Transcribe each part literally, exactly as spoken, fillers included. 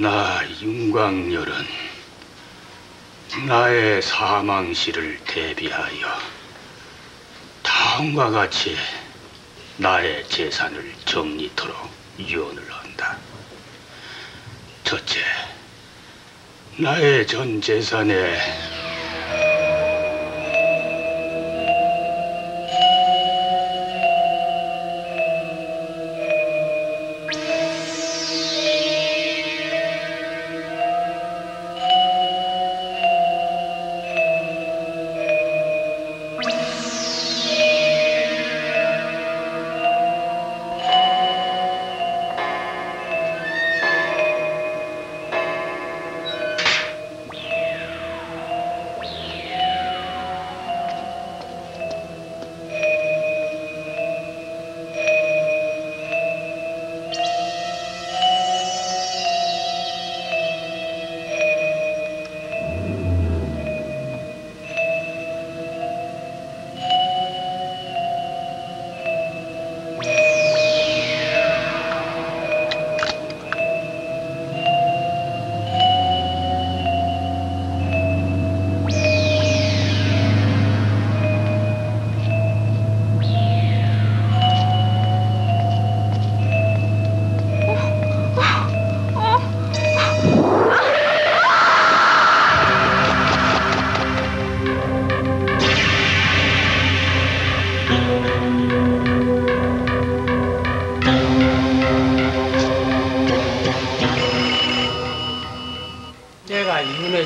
나 윤광열은 나의 사망시를 대비하여 다음과 같이 나의 재산을 정리토록 유언을 한다. 첫째, 나의 전 재산에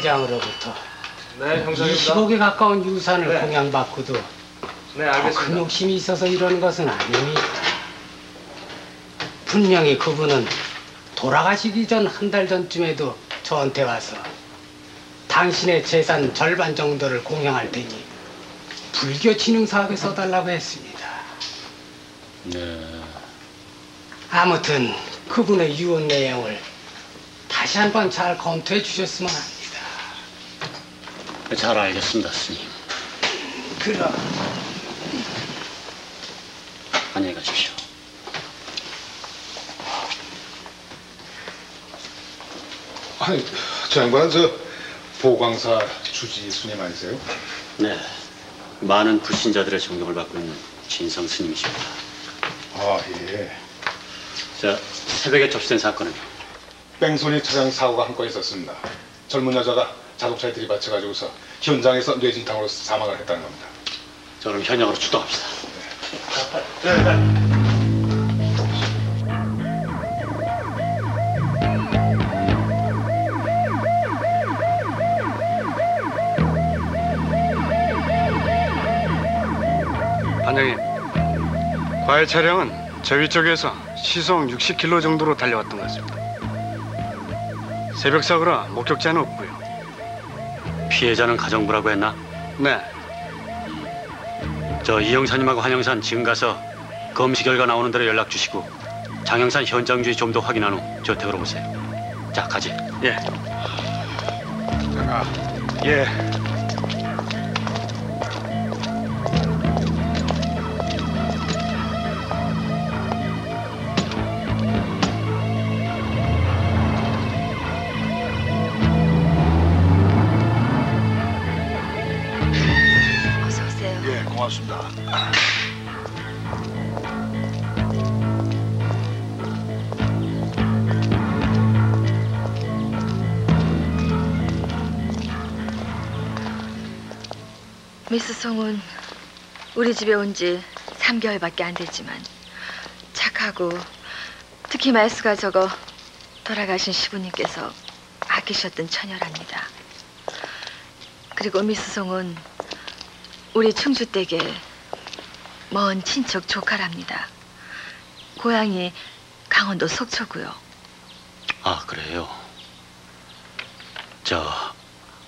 장으로부터 네, 이십억에 가까운 유산을 네. 공양받고도 네, 알겠습니다. 큰 욕심이 있어서 이러는 것은 아니니 분명히 그분은 돌아가시기 전 한 달 전쯤에도 저한테 와서 당신의 재산 절반 정도를 공양할 테니 불교 친흥사업에 써달라고 했습니다. 네. 아무튼 그분의 유언 내용을 다시 한번 잘 검토해 주셨으면 합니다. 잘 알겠습니다, 스님. 그럼. 안녕히 가십시오. 아니, 저 양반은 저 보광사 주지 스님 아니세요? 네. 많은 불신자들의 존경을 받고 있는 진성 스님이십니다. 아, 예. 자, 새벽에 접수된 사건은요? 뺑소니 차량 사고가 한 건 있었습니다. 젊은 여자가 자동차에 들이받쳐가지고서 현장에서 뇌진탕으로 사망을 했다는 겁니다. 자, 그럼 현역으로 출동합시다. 네. 네, 네. 반장님, 과외 차량은 저 위쪽에서 시속 육십 킬로미터 정도로 달려왔던 것 같습니다. 새벽 사고라 목격자는 없고요. 피해자는 가정부라고 했나? 네. 저 이영사님하고 한영산 지금 가서 검시 결과 나오는 대로 연락 주시고 장영산 현장 주의 좀 더 확인한 후 저택으로 오세요. 자, 가지. 예. 자, 예. 고맙습니다. 미스 송은 우리 집에 온 지 삼 개월밖에 안 됐지만 착하고 특히 말수가 적어 돌아가신 시부님께서 아끼셨던 처녀랍니다. 그리고 미스 송은 우리 충주 댁에 먼 친척 조카랍니다. 고향이 강원도 속초고요. 아, 그래요? 저,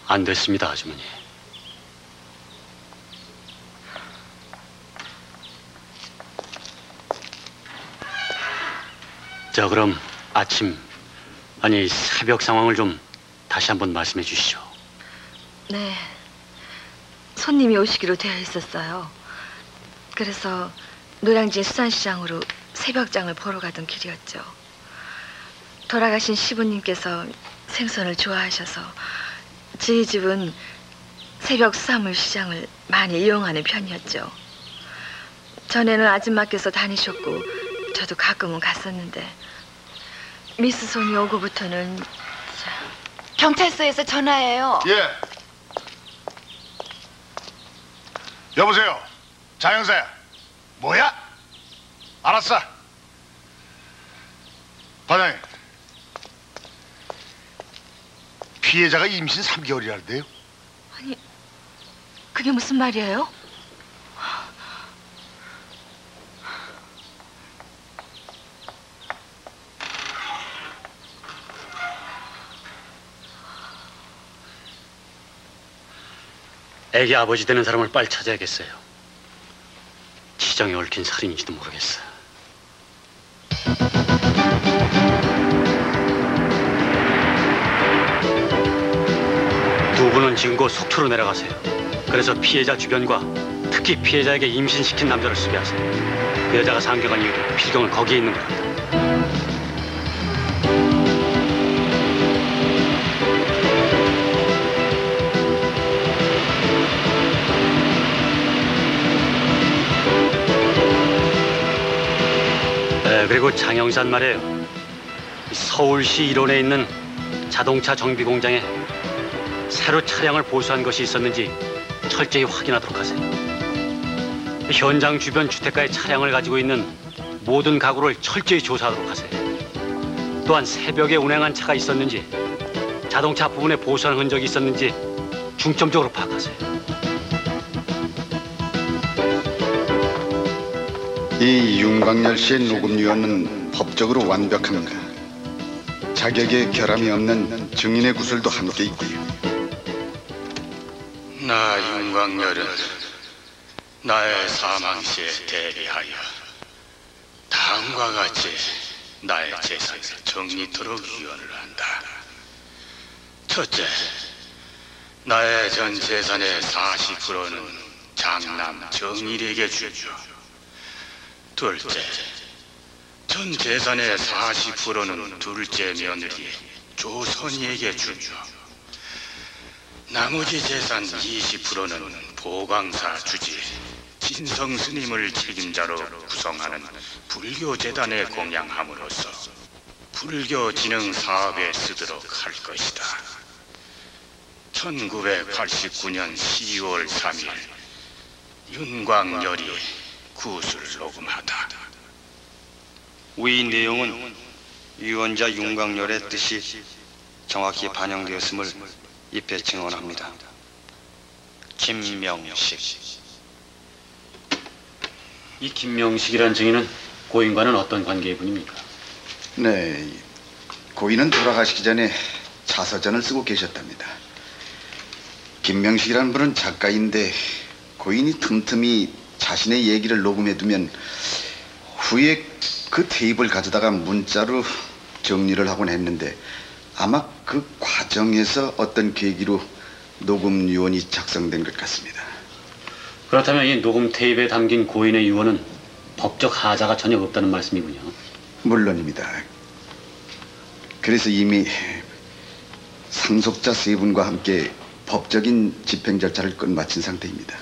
안 됐습니다, 아주머니. 자, 그럼 아침, 아니 새벽 상황을 좀 다시 한번 말씀해 주시죠. 네. 손님이 오시기로 되어 있었어요. 그래서 노량진 수산시장으로 새벽장을 보러 가던 길이었죠. 돌아가신 시부님께서 생선을 좋아하셔서 저희 집은 새벽 수산물 시장을 많이 이용하는 편이었죠. 전에는 아줌마께서 다니셨고 저도 가끔은 갔었는데 미스송이 오고부터는 경찰서에서 전화해요. 예. 여보세요. 장영사야. 뭐야? 알았어. 반장님. 피해자가 임신 삼 개월이라는데요. 아니, 그게 무슨 말이에요? 애기 아버지 되는 사람을 빨리 찾아야겠어요. 치정에 얽힌 살인인지도 모르겠어. 두 분은 지금 곧 속초로 내려가세요. 그래서 피해자 주변과 특히 피해자에게 임신시킨 남자를 수배하세요. 그 여자가 상경한 이유도 필경은 거기에 있는 겁니다. 그리고 장영산 말이에요. 서울시 일원에 있는 자동차 정비 공장에 새로 차량을 보수한 것이 있었는지 철저히 확인하도록 하세요. 현장 주변 주택가에 차량을 가지고 있는 모든 가구를 철저히 조사하도록 하세요. 또한 새벽에 운행한 차가 있었는지 자동차 부분에 보수한 흔적이 있었는지 중점적으로 파악하세요. 이 윤광열 씨의 녹음 유언은 법적으로 완벽합니다. 자격에 결함이 없는 증인의 구술도 함께 있고요. 나 윤광열은 나의 사망 시에 대비하여 다음과 같이 나의 재산을 정리토록 유언을 한다. 첫째, 나의 전 재산의 사십 퍼센트는 장남 정일에게 주죠. 둘째, 전 재산의 사십 퍼센트는 둘째 며느리 조선이에게 주죠. 나머지 재산 이십 퍼센트는 보광사 주지 진성 스님을 책임자로 구성하는 불교재단에 공양함으로써 불교진흥사업에 쓰도록 할 것이다. 천구백팔십구 년 시월 삼 일 윤광열이 구술을 녹음하다. 위 내용은 유언자 윤광열의 뜻이 정확히 반영되었음을 입회 증언합니다. 김명식. 이 김명식이란 증인은 고인과는 어떤 관계의 분입니까? 네, 고인은 돌아가시기 전에 자서전을 쓰고 계셨답니다. 김명식이란 분은 작가인데 고인이 틈틈이 자신의 얘기를 녹음해두면 후에 그 테이프를 가져다가 문자로 정리를 하곤 했는데 아마 그 과정에서 어떤 계기로 녹음 유언이 작성된 것 같습니다. 그렇다면 이 녹음 테이프에 담긴 고인의 유언은 법적 하자가 전혀 없다는 말씀이군요. 물론입니다. 그래서 이미 상속자 세 분과 함께 법적인 집행 절차를 끝마친 상태입니다.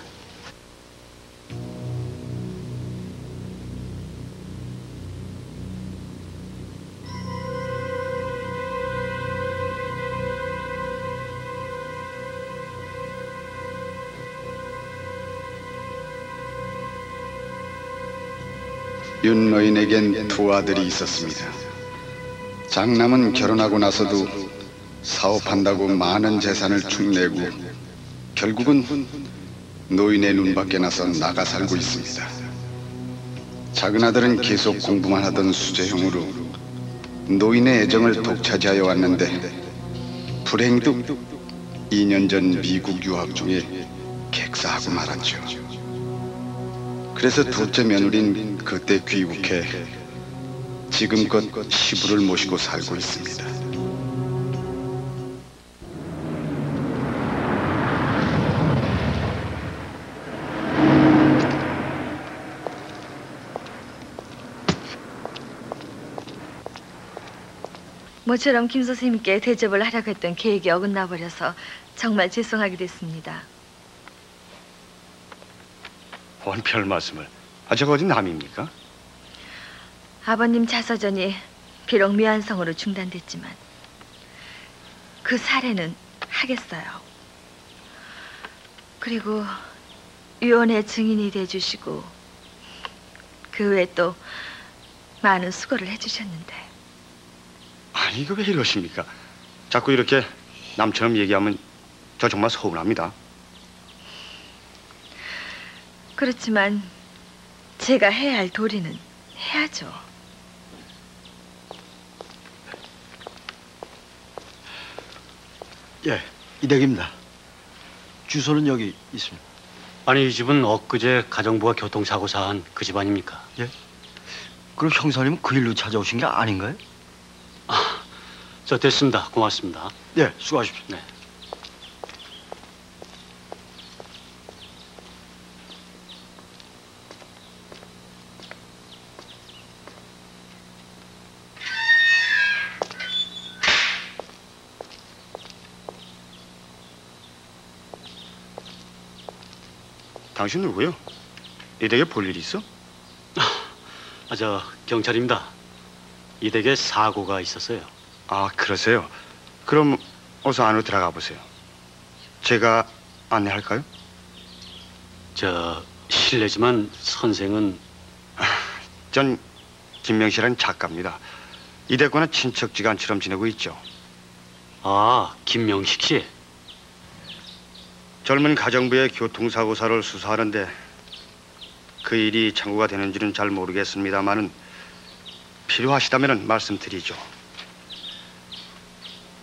윤 의인에겐 두 아들이 있었습니다. 장남은 결혼하고 나서도 사업한다고 많은 재산을 축내고 결국은 노인의 눈밖에 나서 나가 살고 있습니다. 작은 아들은 계속 공부만 하던 수재형으로 노인의 애정을 독차지하여 왔는데 불행도 이 년 전 미국 유학 중에 객사하고 말았죠. 그래서 둘째 며느린 그때 귀국해 지금껏 시부를 모시고 살고 있습니다. 모처럼 김 선생님께 대접을 하려고 했던 계획이 어긋나 버려서 정말 죄송하게 됐습니다. 뭔 별 말씀을. 아, 저거 어디 남입니까? 아버님 자서전이 비록 미완성으로 중단됐지만 그 사례는 하겠어요. 그리고 위원회 증인이 돼주시고 그 외에 또 많은 수고를 해주셨는데. 아니, 이거 왜 이러십니까? 자꾸 이렇게 남처럼 얘기하면 저 정말 서운합니다. 그렇지만 제가 해야 할 도리는 해야죠. 예, 이댁입니다. 주소는 여기 있습니다. 아니, 이 집은 엊그제 가정부가 교통사고 사한 그 집 아닙니까? 예? 그럼 형사님은 그 일로 찾아오신 게 아닌가요? 아, 저 됐습니다. 고맙습니다. 예, 수고하십시오. 네. 당신 누구요? 이 댁에 볼 일이 있어? 아, 저 경찰입니다. 이 댁에 사고가 있었어요. 아, 그러세요? 그럼 어서 안으로 들어가 보세요. 제가 안내할까요? 저 실례지만 선생은? 전 김명식이라는 작가입니다. 이 댁과는 친척지간처럼 지내고 있죠. 아, 김명식 씨. 젊은 가정부의 교통사고사를 수사하는데 그 일이 참고가 되는지는 잘 모르겠습니다만은 필요하시다면 말씀드리죠.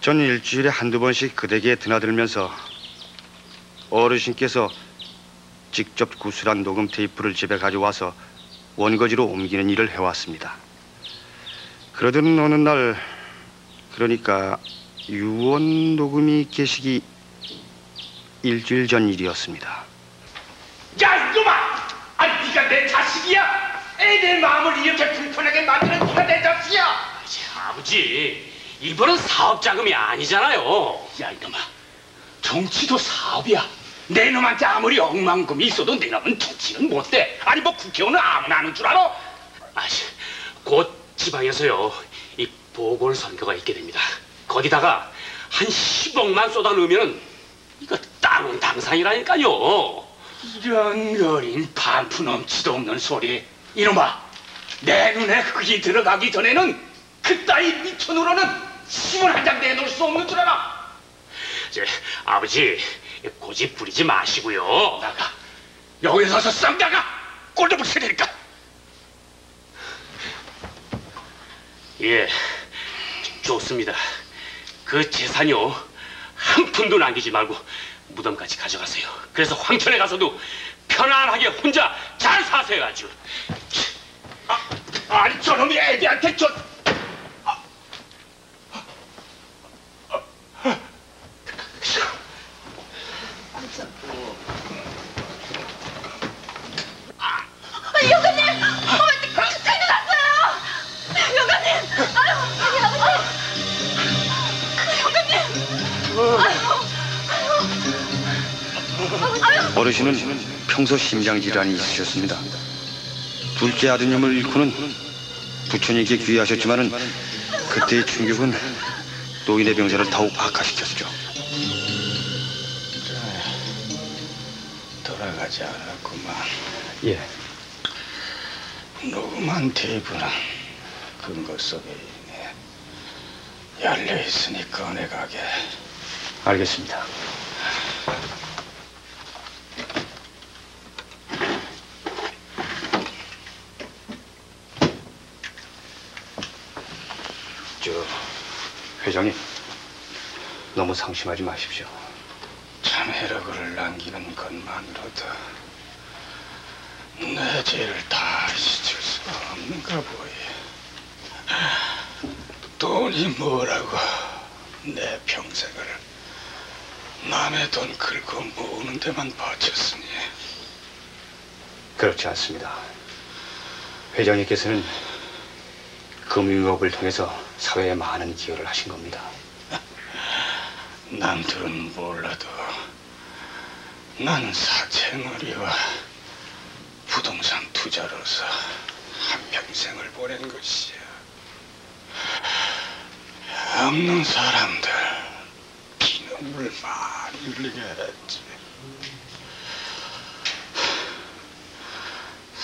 저는 일주일에 한두 번씩 그 댁에 드나들면서 어르신께서 직접 구술한 녹음 테이프를 집에 가져와서 원고지로 옮기는 일을 해왔습니다. 그러던 어느 날, 그러니까 유언 녹음이 계시기 일주일 전 일이었습니다. 야, 이놈아! 아, 네가 내 자식이야? 애들 마음을 이렇게 불편하게 만드는 네가 내 자식이야? 아버지, 이번은 사업 자금이 아니잖아요. 야, 이놈아, 정치도 사업이야. 내 놈한테 아무리 억만금이 있어도 내 놈은 정치는 못돼. 아니, 뭐 국회의원은 아무나 하는 줄 알아? 아씨, 곧 지방에서요 이 보궐선거가 있게 됩니다. 거기다가 한 십억만 쏟아놓으면 이거 따놓은 당상이라니까요. 이런 여린 반푼 넘치도 없는 소리. 이놈아, 내 눈에 흙이 들어가기 전에는 그 따위 미천으로는 신문 한 장 내놓을 수 없는 줄 알아. 이제 아버지, 고집 부리지 마시고요. 나가. 여기 서서 싹 나가. 꼴도 못 세니까. 예, 좋습니다. 그 재산이요, 한 푼도 남기지 말고 무덤까지 가져가세요. 그래서 황천에 가서도 편안하게 혼자 잘 사세요, 아주. 아, 아니, 저놈이 애비한테 저... 아, 아, 아. 아, 여관님! 어머니, 경찰이 났어요! 여관님! 아유, 아니, 아버지! 어르신은 평소 심장질환이 있으셨습니다. 둘째 아드님을 잃고는 부처님께 귀의하셨지만은 그때의 충격은 노인의 병세를 더욱 악화시켰죠. 돌아가지 않았구만. 예. 녹음한 테이프랑 근거 속에 열려 있으니 꺼내가게. 알겠습니다. 저 회장님, 너무 상심하지 마십시오. 참 해력을 남기는 것만으로도 내 죄를 다 씻을 수가 없는가 보이. 돈이 뭐라고 내 평생을 남의 돈 긁고 모으는 데만 바쳤으니. 그렇지 않습니다. 회장님께서는 금융업을 통해서 사회에 많은 기여를 하신 겁니다. 남들은 몰라도 나는 사채놀이와 부동산 투자로서 한평생을 보낸 것이야. 없는 사람들 피눈물 많이 흘리게 했지.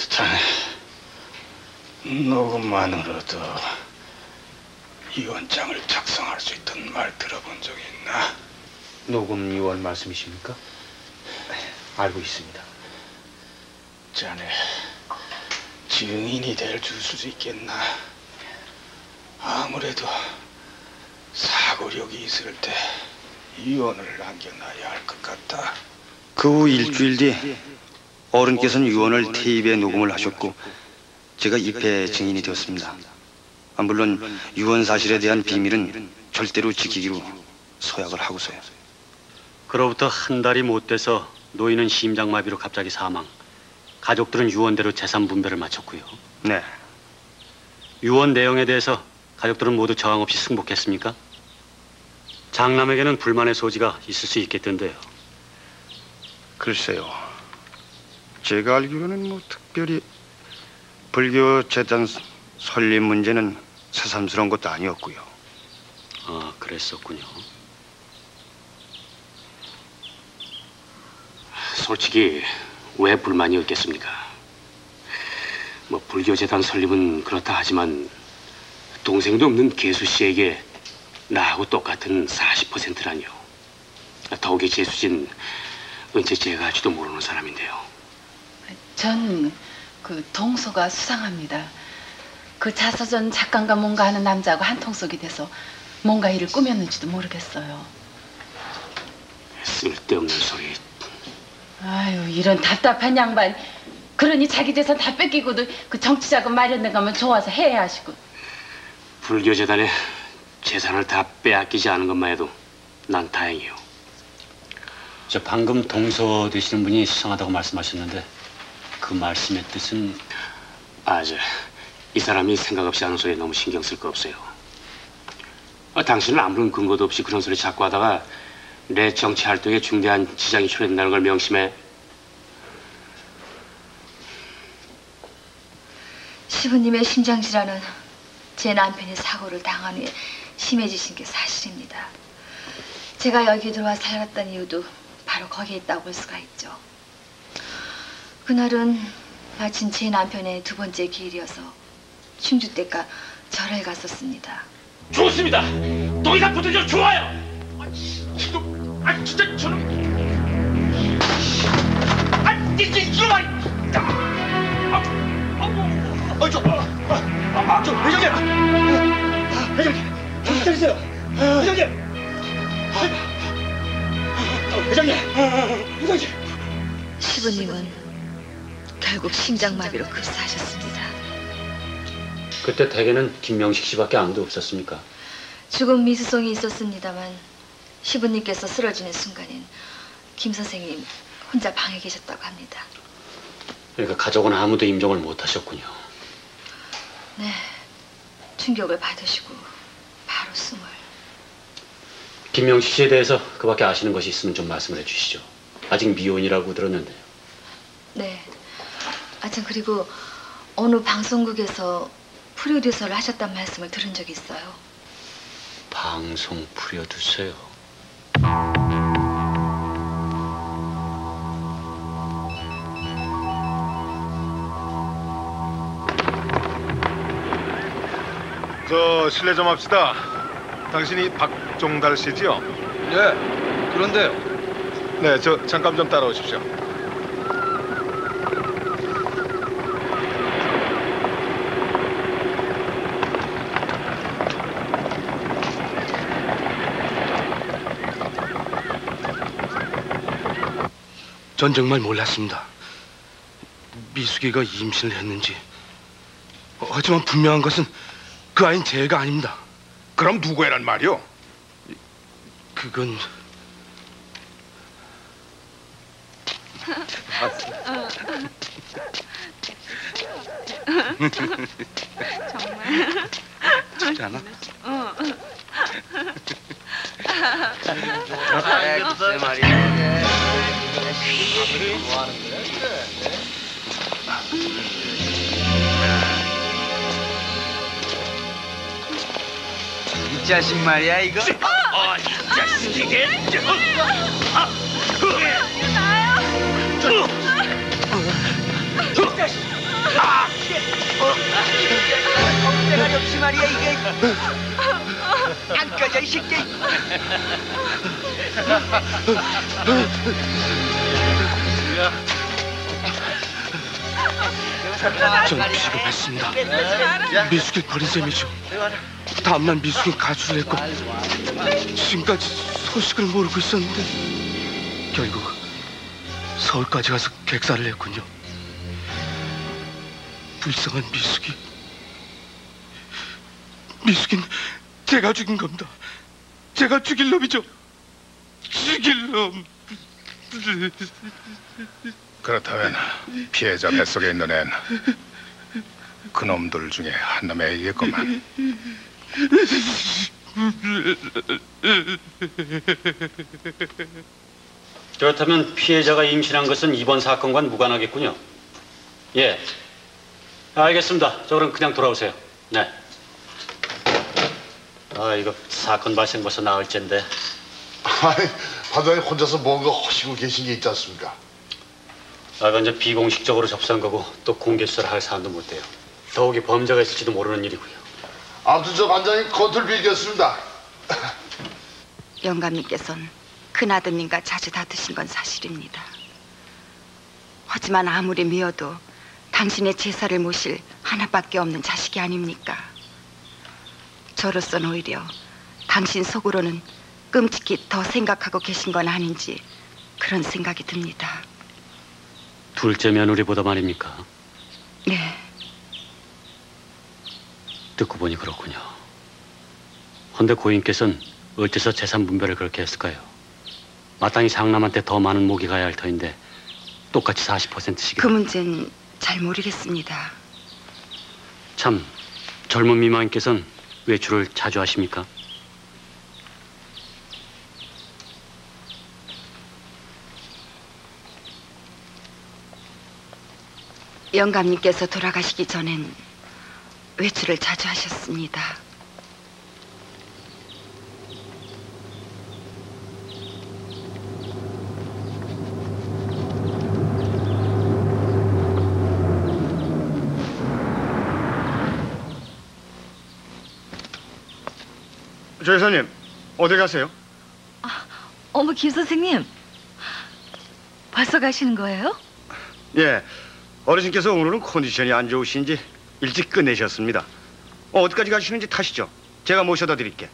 자네 녹음만으로도 이원장을 작성할 수 있던 말 들어본 적이 있나? 녹음 이원 말씀이십니까? 알고 있습니다. 자네 증인이 될 줄 수도 있겠나? 아무래도 사고력이 있을 때 유언을 남겨놔야 할 것 같다. 그 후 일주일 뒤 어른께서는 유언을 테이프에 녹음을 하셨고 제가 입회 증인이 되었습니다. 물론 유언 사실에 대한 비밀은 절대로 지키기로 서약을 하고서요. 그로부터 한 달이 못 돼서 노인은 심장마비로 갑자기 사망, 가족들은 유언대로 재산 분배를 마쳤고요. 네. 유언 내용에 대해서 가족들은 모두 저항 없이 승복했습니까? 장남에게는 불만의 소지가 있을 수 있겠던데요. 글쎄요. 제가 알기로는 뭐 특별히 불교 재단 설립 문제는 새삼스러운 것도 아니었고요. 아, 그랬었군요. 솔직히 왜 불만이었겠습니까? 뭐 불교 재단 설립은 그렇다 하지만 동생도 없는 계수 씨에게 나하고 똑같은 사십 퍼센트라니요. 더욱이 재수 씨는 언제 제가 할지도 모르는 사람인데요. 전 그 동서가 수상합니다. 그 자서전 작가인가 뭔가 하는 남자하고 한통속이 돼서 뭔가 일을 꾸몄는지도 모르겠어요. 쓸데없는 소리. 아유, 이런 답답한 양반. 그러니 자기 재산 다 뺏기고도 그 정치자금 마련된 거면 좋아서 해야 하시고. 불교재단에 재산을 다 빼앗기지 않은 것만 해도 난 다행이요. 저 방금 동서 되시는 분이 수상하다고 말씀하셨는데 그 말씀의 뜻은? 아, 저, 이 사람이 생각 없이 하는 소리에 너무 신경 쓸 거 없어요. 아, 당신은 아무런 근거도 없이 그런 소리 자꾸 하다가 내 정치 활동에 중대한 지장이 초래된다는 걸 명심해. 시부님의 심장질환은 제 남편이 사고를 당한 후에 심해지신 게 사실입니다. 제가 여기 들어와 살았던 이유도 바로 거기에 있다고 볼 수가 있죠. 그날은 마침 제 남편의 두 번째 기일이어서 충주 댁과 절에 갔었습니다. 좋습니다. 더 이상 붙들려 좋아요. 이놈, 아 진짜 저놈, 아 이놈, 이놈아, 아, 아, 어, 저, 아, 저 회장님, 회장님, 정신 차리세요, 회장님, 회장님, 회장님. 시부님은 결국 심장마비로 급사하셨습니다. 그때 댁에는 김명식 씨밖에 아무도 없었습니까? 죽은 미수송이 있었습니다만. 시부님께서 쓰러지는 순간엔 김 선생님 혼자 방에 계셨다고 합니다. 그러니까 가족은 아무도 임종을 못 하셨군요. 네, 충격을 받으시고 바로 숨을. 김명식 씨에 대해서 그밖에 아시는 것이 있으면 좀 말씀을 해주시죠. 아직 미혼이라고 들었는데요. 네, 아, 참 그리고 어느 방송국에서 프로듀서를 하셨단 말씀을 들은 적이 있어요. 방송 프로듀서요? 저 실례 좀 합시다. 당신이 박종달 씨지요? 네, 그런데요. 네, 저 잠깐 좀 따라오십시오. 전 정말 몰랐습니다. 미숙이가 임신을 했는지. 하지만 분명한 것은 그 아이는 제 애가 아닙니다. 그럼 누구 애란 말이요? 그건... 정말... 그렇지 않아? 응. 내 말이야. 밥을 좋아하는 거야, 이제. 이 자식 말이야, 이거. 아, 이 자식 이게. 아, 이 자식. 아, 내가 접시 말이야 이게 안 꺼져 이 새끼. 전 미숙을 뵀습니다. 미숙의 거린 셈이죠. 다음날 미숙이 가수를 했고 지금까지 소식을 모르고 있었는데 결국 서울까지 가서 객사를 했군요. 불쌍한 미숙이. 미숙인 제가 죽인 겁니다. 제가 죽일 놈이죠. 죽일 놈. 그렇다면 피해자 뱃속에 있는 애는 그놈들 중에 한 놈의 애이겠구만. 그렇다면 피해자가 임신한 것은 이번 사건과는 무관하겠군요. 예, 알겠습니다. 저 그럼 그냥 돌아오세요. 네. 아, 이거 사건 발생 벌써 나흘째인데. 아니, 반장님 혼자서 뭔가 허시고 계신 게 있지 않습니까? 아, 이제 비공식적으로 접수한 거고 또 공개 수사를 할 사안도 못 돼요. 더욱이 범죄가 있을지도 모르는 일이고요. 아무튼 저 반장님 건틀 빌겠습니다. 영감님께서는 큰아드님과 자주 다투신 건 사실입니다. 하지만 아무리 미워도 당신의 제사를 모실 하나밖에 없는 자식이 아닙니까? 저로서는 오히려 당신 속으로는 끔찍히 더 생각하고 계신 건 아닌지 그런 생각이 듭니다. 둘째 며느리보다 말입니까? 네. 듣고 보니 그렇군요. 헌데 고인께서는 어째서 재산 분배를 그렇게 했을까요? 마땅히 상남한테 더 많은 목이 가야 할 터인데 똑같이 사십 퍼센트씩. 그 문제는 잘 모르겠습니다. 참, 젊은 미망인께서는 외출을 자주 하십니까? 영감님께서 돌아가시기 전엔 외출을 자주 하셨습니다. 조 여사님, 어디 가세요? 아, 어머, 김 선생님. 벌써 가시는 거예요? 예, 어르신께서 오늘은 컨디션이 안 좋으신지 일찍 끝내셨습니다. 어, 어디까지 가시는지 타시죠. 제가 모셔다 드릴게.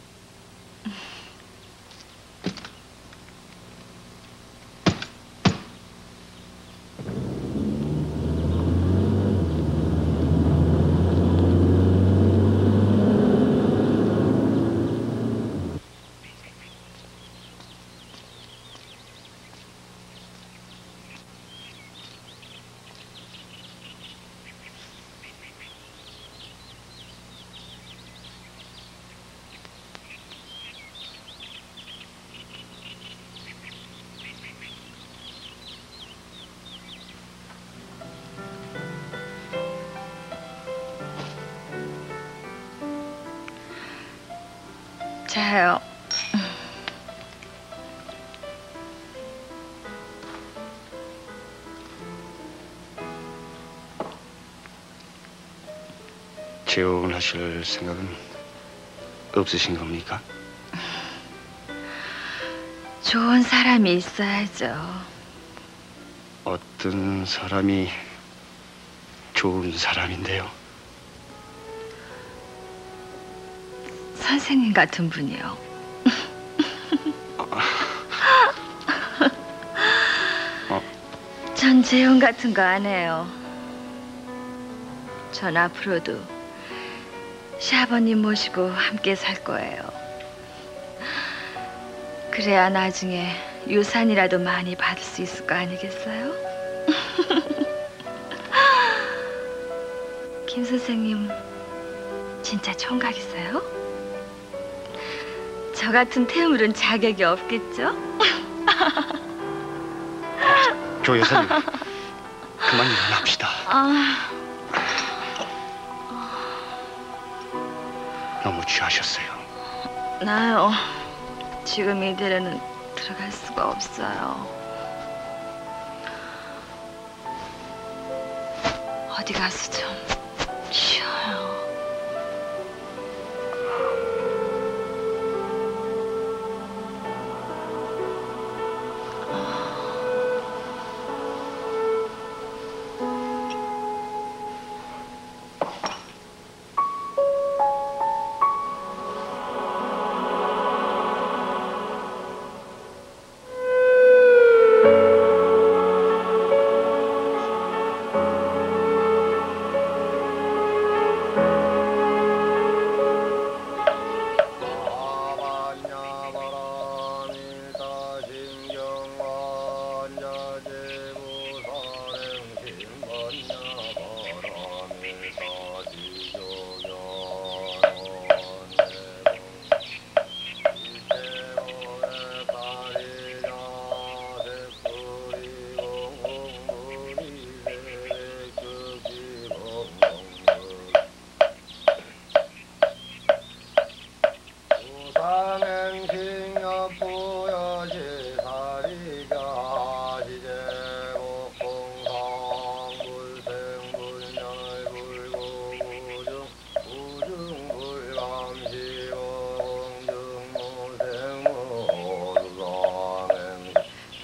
자요. 재혼하실 생각은 없으신 겁니까? 좋은 사람이 있어야죠. 어떤 사람이 좋은 사람인데요? 선생님 같은 분이요. 전 재혼 같은 거 안 해요. 전 앞으로도 시아버님 모시고 함께 살 거예요. 그래야 나중에 유산이라도 많이 받을 수 있을 거 아니겠어요? 김 선생님 진짜 총각이세요? 저 같은 태물은 자격이 없겠죠? 조 여사님, 그만 일어납시다. 아... 너무 취하셨어요. 나요. 지금 이대로는 들어갈 수가 없어요. 어디 가서 좀 쉬어요.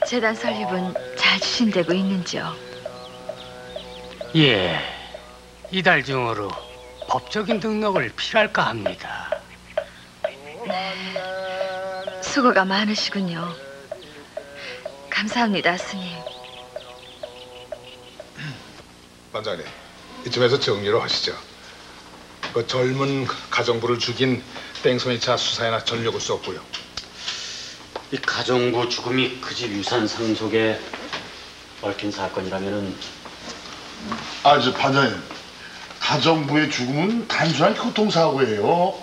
재단 설립은 잘 추진되고 있는지요? 예, 이달 중으로 법적인 등록을 필할까 합니다. 네, 수고가 많으시군요. 감사합니다, 스님. 반장님, 이쯤에서 정리를 하시죠. 그 젊은 가정부를 죽인 땡손이차 수사에나 전력을 쏟고요. 이 가정부 죽음이 그 집 유산 상속에 얽힌 사건이라면은. 아, 저 반장님, 가정부의 죽음은 단순한 교통사고예요.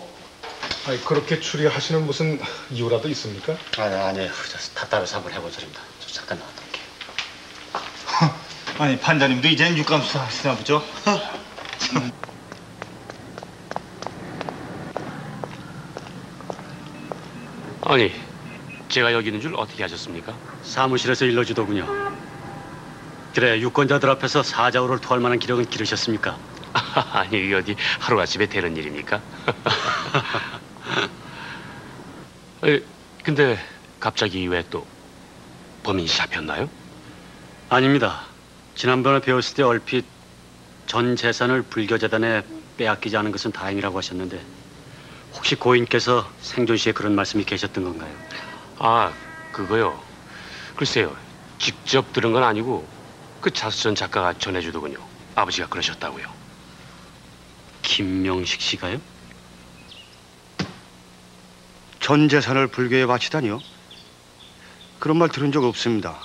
아니, 그렇게 추리하시는 무슨 이유라도 있습니까? 아니, 아니, 답답해 삼을 해본 소리입니다. 저 잠깐 나왔다 올게요. 아니, 반장님도 이제는 육감 수사하시나 보죠? 아니, 제가 여기 있는 줄 어떻게 아셨습니까? 사무실에서 일러주더군요. 그래, 유권자들 앞에서 사자우를 토할 만한 기력은 기르셨습니까? 아니, 어디 하루아침에 되는 일입니까? 아니, 근데 갑자기 왜 또 범인이 잡혔나요? 아닙니다. 지난번에 배웠을 때 얼핏 전 재산을 불교재단에 빼앗기지 않은 것은 다행이라고 하셨는데, 혹시 고인께서 생존 시에 그런 말씀이 계셨던 건가요? 아, 그거요. 글쎄요, 직접 들은 건 아니고 그 자수전 작가가 전해주더군요. 아버지가 그러셨다고요. 김명식 씨가요? 전 재산을 불교에 바치다니요? 그런 말 들은 적 없습니다.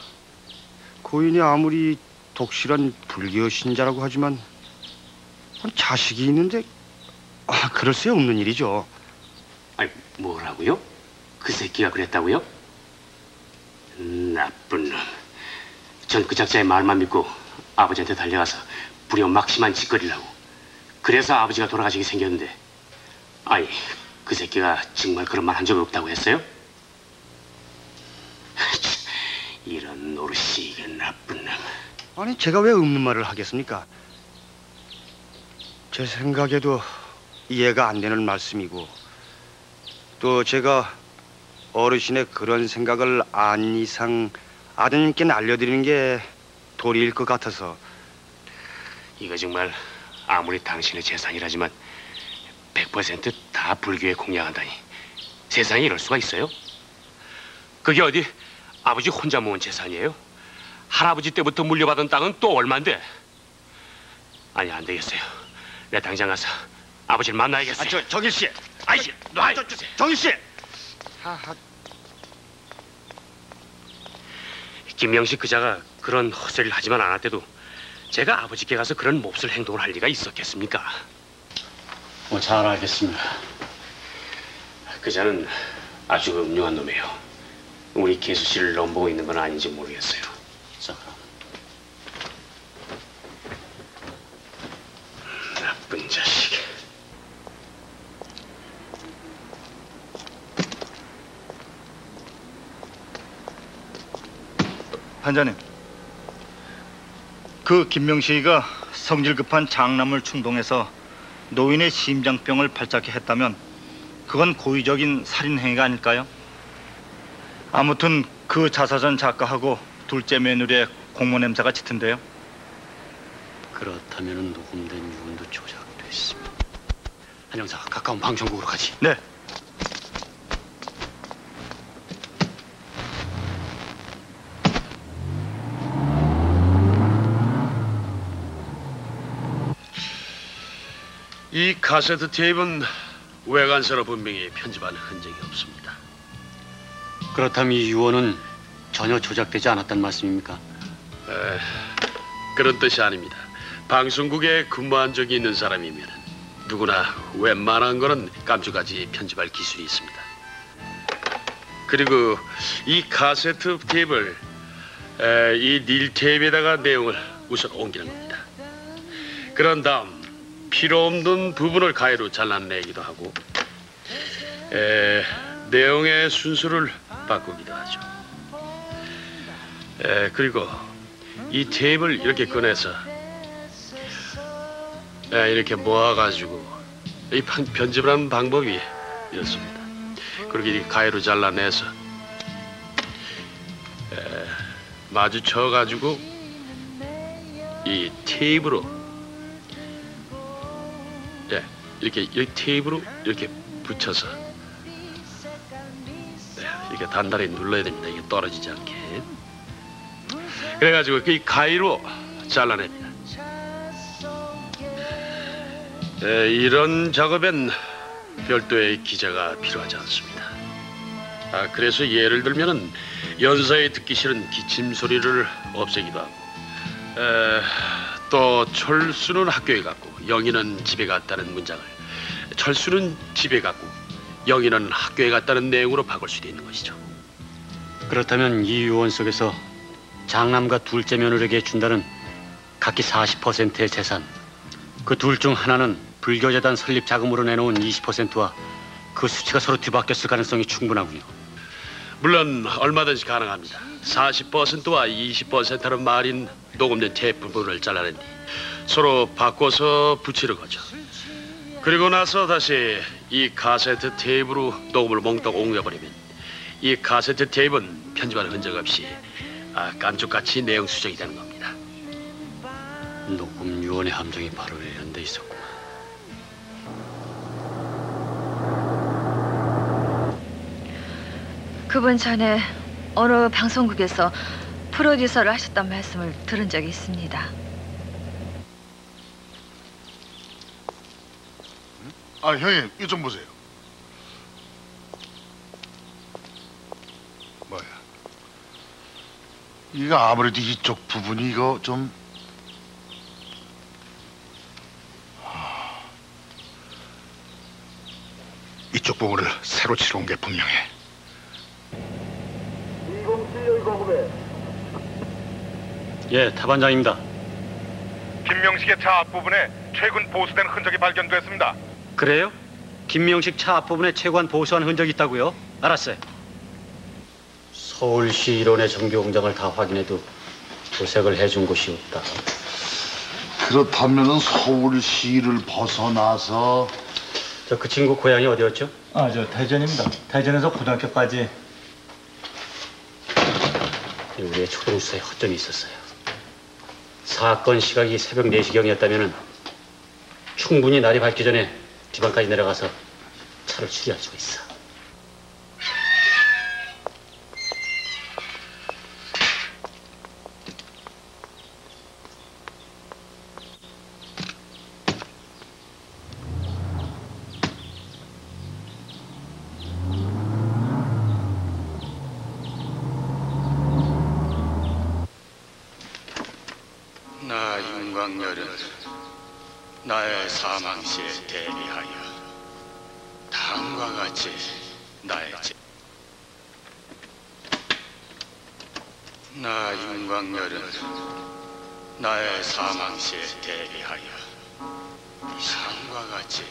고인이 아무리 독실한 불교 신자라고 하지만 자식이 있는데, 아, 그럴 수 없는 일이죠. 아니, 뭐라고요? 그 새끼가 그랬다고요? 나쁜 놈. 전 그 작자의 말만 믿고 아버지한테 달려가서 부려 막심한 짓거리를 하고, 그래서 아버지가 돌아가시게 생겼는데, 아니, 그 새끼가 정말 그런 말 한 적이 없다고 했어요? 이런 노릇이, 이런 나쁜 놈. 아니, 제가 왜 없는 말을 하겠습니까? 제 생각에도 이해가 안 되는 말씀이고, 또 제가 어르신의 그런 생각을 안 이상 아드님께는 알려드리는 게 도리일 것 같아서. 이거 정말 아무리 당신의 재산이라지만 백 퍼센트 다 불교에 공양한다니, 세상에 이럴 수가 있어요? 그게 어디 아버지 혼자 모은 재산이에요? 할아버지 때부터 물려받은 땅은 또 얼만데? 아니, 안 되겠어요. 내 당장 가서 아버지를 만나야겠어요. 아, 저, 정일 씨! 아이씨! 놔! 정일 씨! 하하. 김명식 그자가 그런 헛소리를 하지만 않았대도 제가 아버지께 가서 그런 몹쓸 행동을 할 리가 있었겠습니까? 뭐 잘 알겠습니다. 그 자는 아주 음흉한 놈이에요. 우리 계수 씨를 넘보고 있는 건 아닌지 모르겠어요. 자, 그럼. 나쁜 자식. 판자님, 그 김명식이가 성질 급한 장남을 충동해서 노인의 심장병을 발작해 했다면 그건 고의적인 살인 행위가 아닐까요? 아무튼 그 자서전 작가하고 둘째 며느리의 공모 냄새가 짙은데요. 그렇다면 녹음된 유언도 조작됐습니다. 한 형사, 가까운 방송국으로 가지. 네. 이 카세트 테이프는 외관서로 분명히 편집한 흔적이 없습니다. 그렇다면 이 유언은 전혀 조작되지 않았단 말씀입니까? 에, 그런 뜻이 아닙니다. 방송국에 근무한 적이 있는 사람이면 누구나 웬만한 거는 깜주까지 편집할 기술이 있습니다. 그리고 이 카세트 테이프를 에, 이 닐 테이프에다가 내용을 우선 옮기는 겁니다. 그런 다음 필요 없는 부분을 가위로 잘라내기도 하고 에, 내용의 순서를 바꾸기도 하죠. 에, 그리고 이 테이프를 이렇게 꺼내서 에, 이렇게 모아가지고 이 방, 편집을 하는 방법이 이렇습니다. 그렇게 가위로 잘라내서 에, 마주쳐가지고 이 테이프로 예, 이렇게 이 테이프로 이렇게 붙여서 네, 이렇게 단단히 눌러야 됩니다. 이게 떨어지지 않게. 그래가지고 그 가위로 잘라냅니다. 예, 이런 작업엔 별도의 기자가 필요하지 않습니다. 아, 그래서 예를 들면은 연사에 듣기 싫은 기침 소리를 없애기도 하고 에, 또 철수는 학교에 갔고 영희는 집에 갔다는 문장을 철수는 집에 갔고 영희는 학교에 갔다는 내용으로 바꿀 수도 있는 것이죠. 그렇다면 이 유언 속에서 장남과 둘째 며느리에게 준다는 각기 사십 퍼센트의 재산, 그 둘 중 하나는 불교재단 설립 자금으로 내놓은 이십 퍼센트와 그 수치가 서로 뒤바뀌었을 가능성이 충분하군요. 물론 얼마든지 가능합니다. 사십 퍼센트와 이십 퍼센트라는 말인 녹음된 대부분을 잘라낸 뒤 서로 바꿔서 붙이는 거죠. 그리고 나서 다시 이 카세트 테이프로 녹음을 몽땅 옮겨버리면 이 카세트 테이프는 편집한 흔적 없이 아, 깜짝같이 내용 수정이 되는 겁니다. 녹음 유언의 함정이 바로 연대 있었구만. 그분 전에 어느 방송국에서 프로듀서를 하셨단 말씀을 들은 적이 있습니다. 아, 형님, 이거 좀 보세요. 뭐야? 이거 아무래도 이쪽 부분이 이거 좀... 아... 이쪽 부분을 새로 칠해온 게 분명해. 이공칠일 공구에 예, 다반장입니다. 김명식의 차 앞부분에 최근 보수된 흔적이 발견됐습니다. 그래요? 김명식 차 앞부분에 채관 보수한 흔적이 있다고요? 알았어요. 서울시 일원의 정비공장을 다 확인해도 도색을 해준 곳이 없다. 그렇다면 서울시를 벗어나서... 저 그 친구 고향이 어디였죠? 아, 저 대전입니다. 대전에서 고등학교까지. 우리의 초동 수사에 허점이 있었어요. 사건 시각이 새벽 네 시경이었다면 충분히 날이 밝기 전에 지방까지 내려가서 차를 추리할 수가 있어. 나 윤광열은 나의 사망시에 대비하여 같이 나의 제... 나 윤광열은 나의 사망 시에 대비하여 상과 같이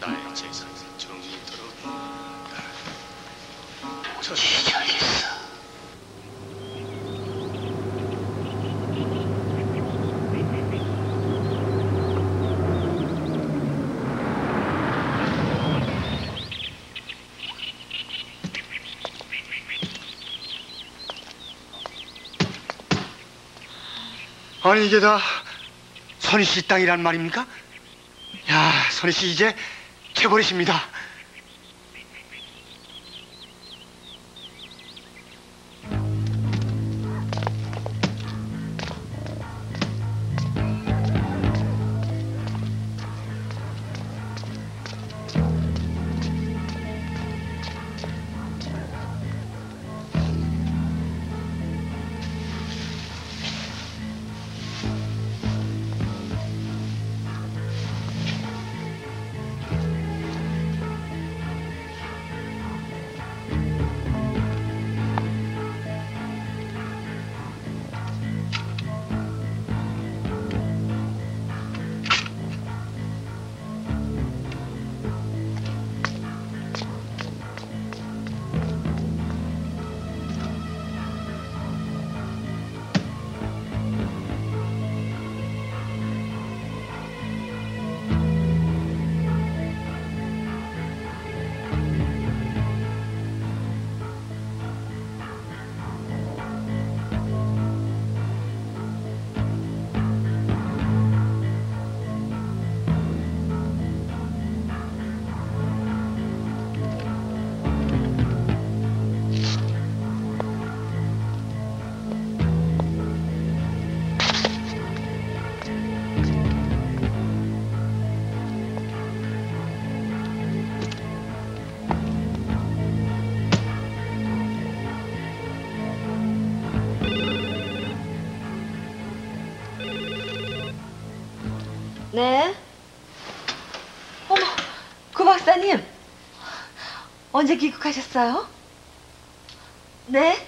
나의 재산을 정리토록 저기 아니 이게 다 선희씨 땅이란 말입니까? 야, 선희씨 이제 캐버리십니다. 네. 어머, 고 박사님. 언제 귀국하셨어요? 네.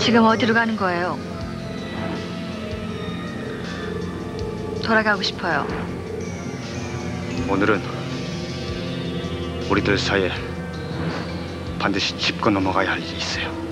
지금 어디로 가는 거예요? 돌아가고 싶어요. 오늘은 우리들 사이에 반드시 짚고 넘어가야 할 일이 있어요.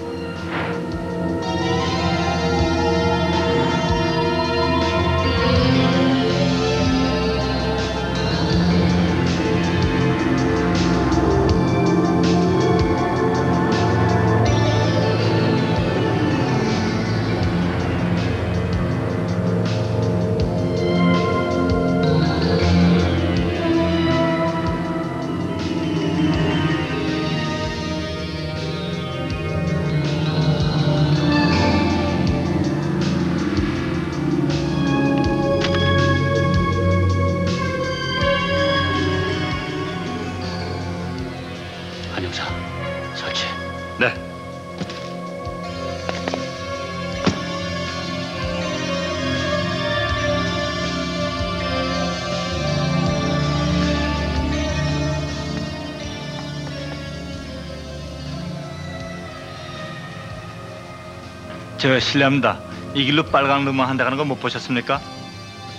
저 실례합니다. 이 길로 빨강 루머 한다는 거 못 보셨습니까?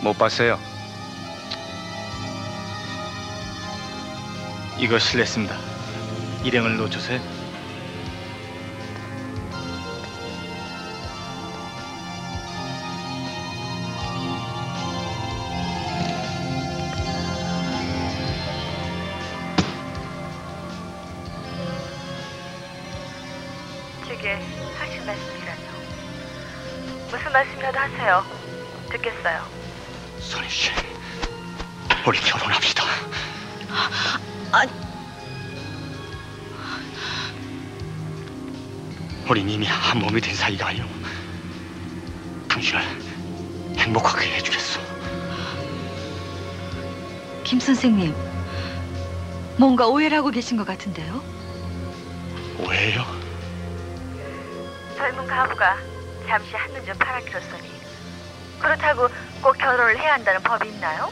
못 봤어요. 이거 실례했습니다. 일행을 놓쳐서요. 제게 하신 말씀이라뇨. 무슨 말씀이라도 하세요. 듣겠어요. 선희씨, 우리 결혼합시다. 아, 아니. 우린 이미 한 몸이 된 사이가 아니오. 당신을 행복하게 해주겠소. 김 선생님, 뭔가 오해를 하고 계신 것 같은데요? 오해요? 젊은 가부가 잠시 한눈 좀 팔아들었으니 그렇다고 꼭 결혼을 해야 한다는 법이 있나요?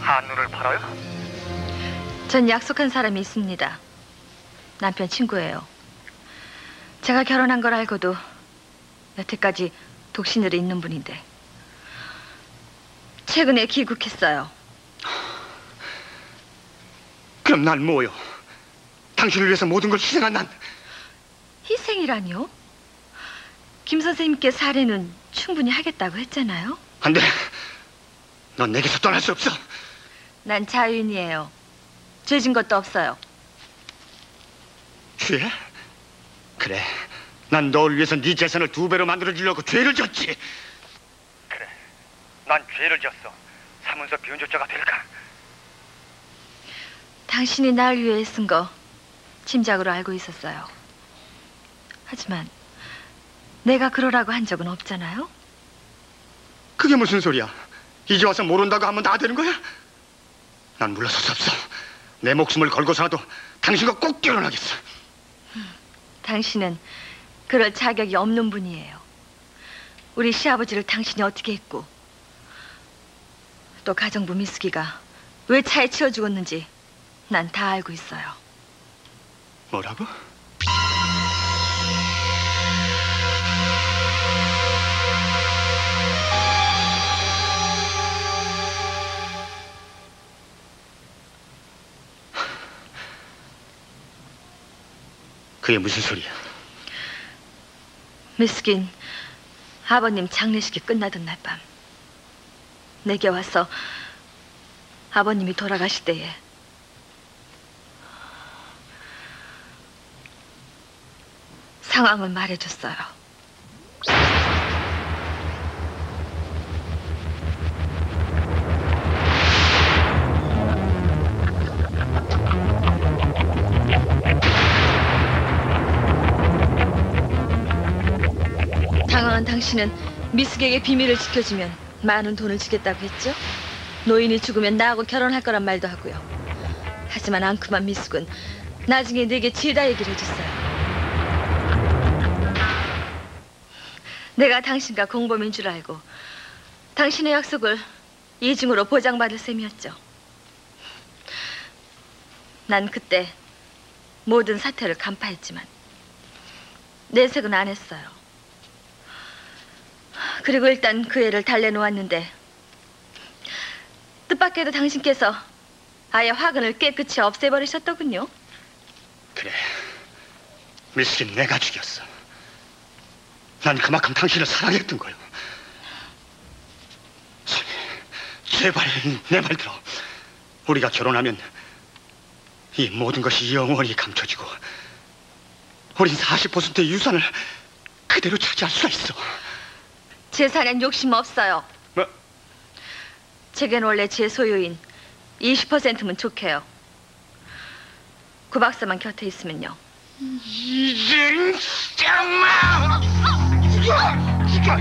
한눈을 팔아요? 전 약속한 사람이 있습니다. 남편 친구예요. 제가 결혼한 걸 알고도 여태까지 독신으로 있는 분인데 최근에 귀국했어요. 그럼 난 뭐요? 당신을 위해서 모든 걸 희생한 난. 희생이라니요? 김 선생님께 사례는 충분히 하겠다고 했잖아요. 안 돼. 넌 내게서 떠날 수 없어. 난 자유인이에요. 죄진 것도 없어요. 죄? 그래, 난 너를 위해서 네 재산을 두 배로 만들어주려고 죄를 졌지. 그래, 난 죄를 졌어. 사문서 변조자가 될까? 당신이 나를 위해 쓴 거 짐작으로 알고 있었어요. 하지만 내가 그러라고 한 적은 없잖아요. 그게 무슨 소리야? 이제 와서 모른다고 하면 나 되는 거야? 난 물러설 수 없어. 내 목숨을 걸고서라도 당신과 꼭 결혼하겠어. 당신은 그럴 자격이 없는 분이에요. 우리 시아버지를 당신이 어떻게 했고 또 가정부 미숙이가 왜 차에 치여 죽었는지 난 다 알고 있어요. 뭐라고? 그게 무슨 소리야? 미숙인 아버님 장례식이 끝나던 날밤 내게 와서 아버님이 돌아가실 때에 상황을 말해줬어요. 당신은 미숙에게 비밀을 지켜주면 많은 돈을 주겠다고 했죠? 노인이 죽으면 나하고 결혼할 거란 말도 하고요. 하지만 앙큼한 미숙은 나중에 내게 죄다 얘기를 해줬어요. 내가 당신과 공범인 줄 알고 당신의 약속을 이중으로 보장받을 셈이었죠. 난 그때 모든 사태를 간파했지만 내색은 안 했어요. 그리고 일단 그 애를 달래놓았는데 뜻밖에도 당신께서 아예 화근을 깨끗이 없애버리셨더군요. 그래, 미숙인 내가 죽였어. 난 그만큼 당신을 사랑했던 거요. 선희, 제발 내 말 들어. 우리가 결혼하면 이 모든 것이 영원히 감춰지고 우린 사십 퍼센트의 유산을 그대로 차지할 수가 있어. 재산엔 욕심 없어요. 뭐? 제겐 원래 제 소유인 이십 퍼센트면 좋게요. 구 박사만 곁에 있으면요. 이젠 정말! 죽어! 죽어!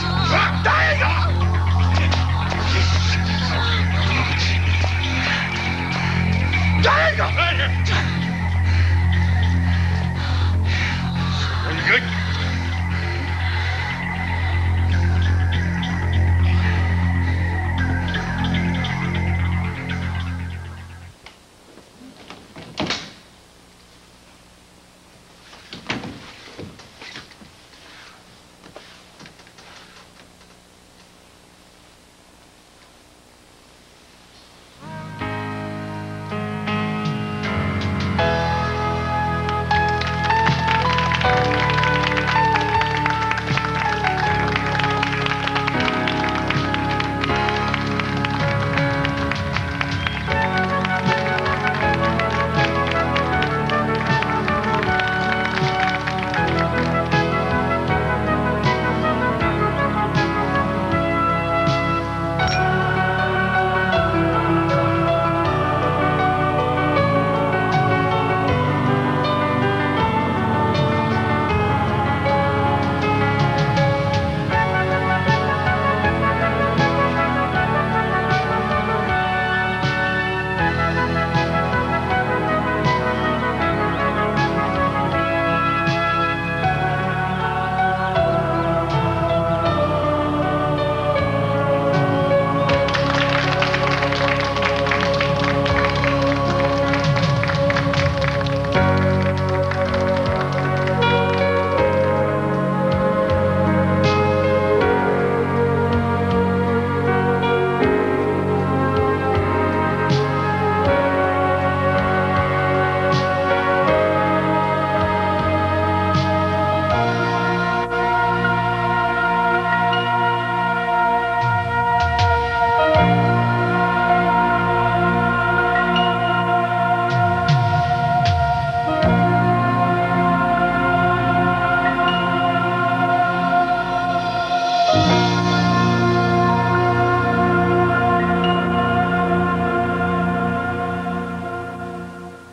죽어!